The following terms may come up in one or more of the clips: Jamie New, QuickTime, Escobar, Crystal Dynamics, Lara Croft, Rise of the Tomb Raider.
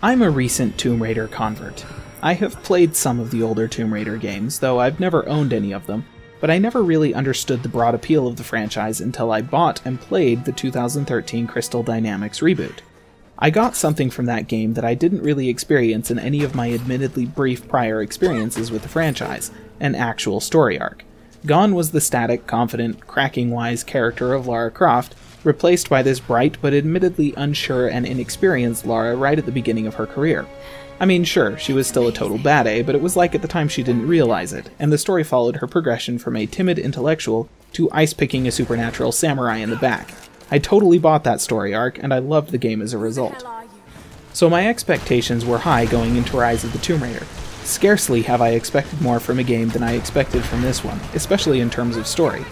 I'm a recent Tomb Raider convert. I have played some of the older Tomb Raider games, though I've never owned any of them, but I never really understood the broad appeal of the franchise until I bought and played the 2013 Crystal Dynamics reboot. I got something from that game that I didn't really experience in any of my admittedly brief prior experiences with the franchise, an actual story arc. Gone was the static, confident, cracking-wise character of Lara Croft, replaced by this bright but admittedly unsure and inexperienced Lara right at the beginning of her career. I mean, sure, she was still a total bad A, but it was like at the time she didn't realize it, and the story followed her progression from a timid intellectual to ice-picking a supernatural samurai in the back. I totally bought that story arc, and I loved the game as a result. So my expectations were high going into Rise of the Tomb Raider. Scarcely have I expected more from a game than I expected from this one, especially in terms of story.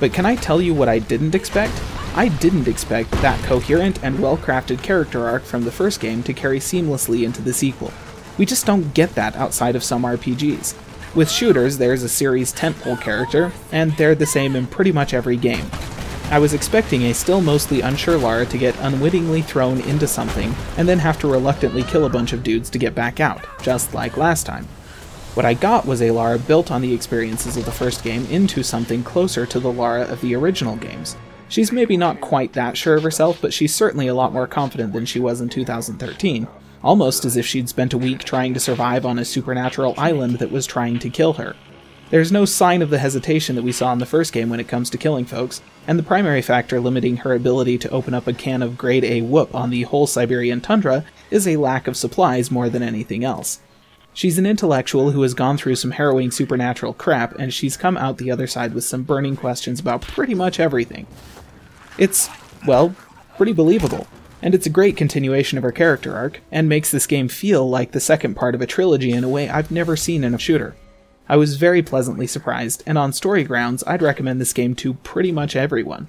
But can I tell you what I didn't expect? I didn't expect that coherent and well-crafted character arc from the first game to carry seamlessly into the sequel. We just don't get that outside of some RPGs. With shooters, there's a series tentpole character, and they're the same in pretty much every game. I was expecting a still mostly unsure Lara to get unwittingly thrown into something, and then have to reluctantly kill a bunch of dudes to get back out, just like last time. What I got was a Lara built on the experiences of the first game into something closer to the Lara of the original games. She's maybe not quite that sure of herself, but she's certainly a lot more confident than she was in 2013, almost as if she'd spent a week trying to survive on a supernatural island that was trying to kill her. There's no sign of the hesitation that we saw in the first game when it comes to killing folks, and the primary factor limiting her ability to open up a can of grade A whoop on the whole Siberian tundra is a lack of supplies more than anything else. She's an intellectual who has gone through some harrowing supernatural crap, and she's come out the other side with some burning questions about pretty much everything. It's, well, pretty believable, and it's a great continuation of her character arc, and makes this game feel like the second part of a trilogy in a way I've never seen in a shooter. I was very pleasantly surprised, and on story grounds, I'd recommend this game to pretty much everyone.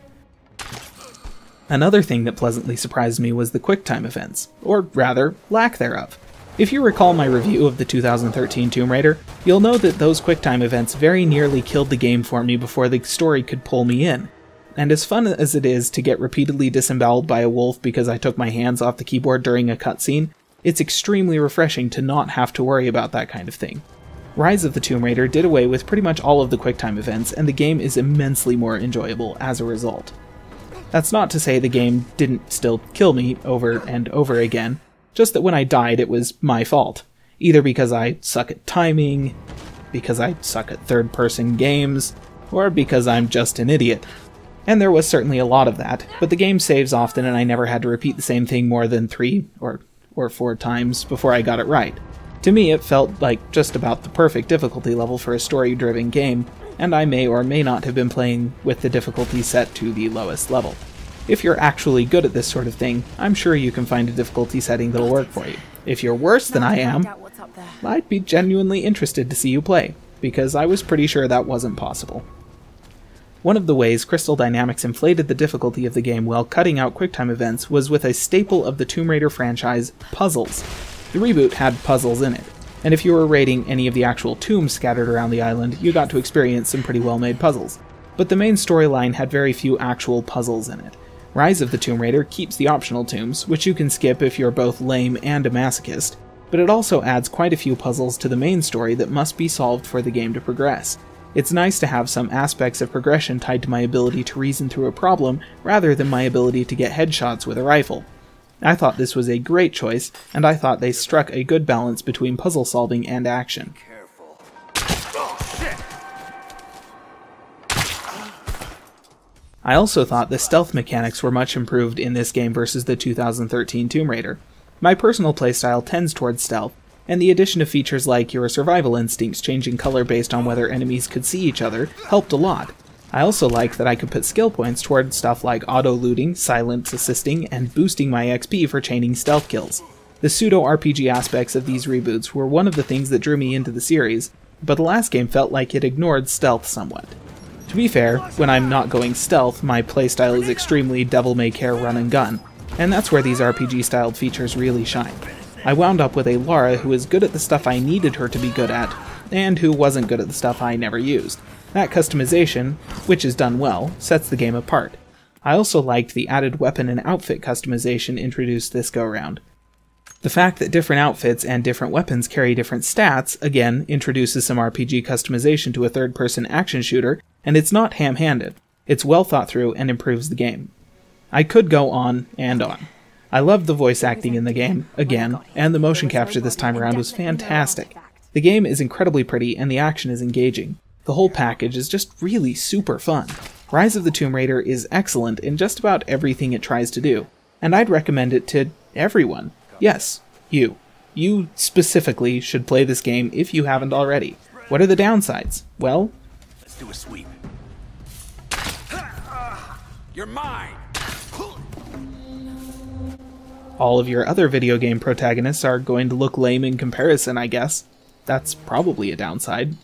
Another thing that pleasantly surprised me was the QuickTime events, or rather, lack thereof. If you recall my review of the 2013 Tomb Raider, you'll know that those QuickTime events very nearly killed the game for me before the story could pull me in. And as fun as it is to get repeatedly disemboweled by a wolf because I took my hands off the keyboard during a cutscene, it's extremely refreshing to not have to worry about that kind of thing. Rise of the Tomb Raider did away with pretty much all of the QuickTime events, and the game is immensely more enjoyable as a result. That's not to say the game didn't still kill me over and over again, just that when I died it was my fault. Either because I suck at timing, because I suck at third-person games, or because I'm just an idiot. And there was certainly a lot of that, but the game saves often and I never had to repeat the same thing more than 3 or 4 times before I got it right. To me, it felt like just about the perfect difficulty level for a story-driven game, and I may or may not have been playing with the difficulty set to the lowest level. If you're actually good at this sort of thing, I'm sure you can find a difficulty setting that'll work for you. If you're worse than I am, I'd be genuinely interested to see you play, because I was pretty sure that wasn't possible. One of the ways Crystal Dynamics inflated the difficulty of the game while cutting out QuickTime events was with a staple of the Tomb Raider franchise, puzzles. The reboot had puzzles in it, and if you were raiding any of the actual tombs scattered around the island, you got to experience some pretty well-made puzzles. But the main storyline had very few actual puzzles in it. Rise of the Tomb Raider keeps the optional tombs, which you can skip if you're both lame and a masochist, but it also adds quite a few puzzles to the main story that must be solved for the game to progress. It's nice to have some aspects of progression tied to my ability to reason through a problem, rather than my ability to get headshots with a rifle. I thought this was a great choice, and I thought they struck a good balance between puzzle solving and action. I also thought the stealth mechanics were much improved in this game versus the 2013 Tomb Raider. My personal playstyle tends towards stealth, and the addition of features like your survival instincts changing color based on whether enemies could see each other helped a lot. I also liked that I could put skill points toward stuff like auto-looting, silence assisting, and boosting my XP for chaining stealth kills. The pseudo-RPG aspects of these reboots were one of the things that drew me into the series, but the last game felt like it ignored stealth somewhat. To be fair, when I'm not going stealth, my playstyle is extremely devil-may-care run and gun, and that's where these RPG-styled features really shine. I wound up with a Lara who is good at the stuff I needed her to be good at, and who wasn't good at the stuff I never used. That customization, which is done well, sets the game apart. I also liked the added weapon and outfit customization introduced this go-round. The fact that different outfits and different weapons carry different stats, again, introduces some RPG customization to a third-person action shooter, and it's not ham-handed. It's well thought through and improves the game. I could go on and on. I loved the voice acting in the game, again, and the motion capture this time around was fantastic. The game is incredibly pretty and the action is engaging. The whole package is just really super fun. Rise of the Tomb Raider is excellent in just about everything it tries to do, and I'd recommend it to everyone. Yes, you. You specifically should play this game if you haven't already. What are the downsides? Well, let's do a sweep. You're mine. All of your other video game protagonists are going to look lame in comparison, I guess. That's probably a downside.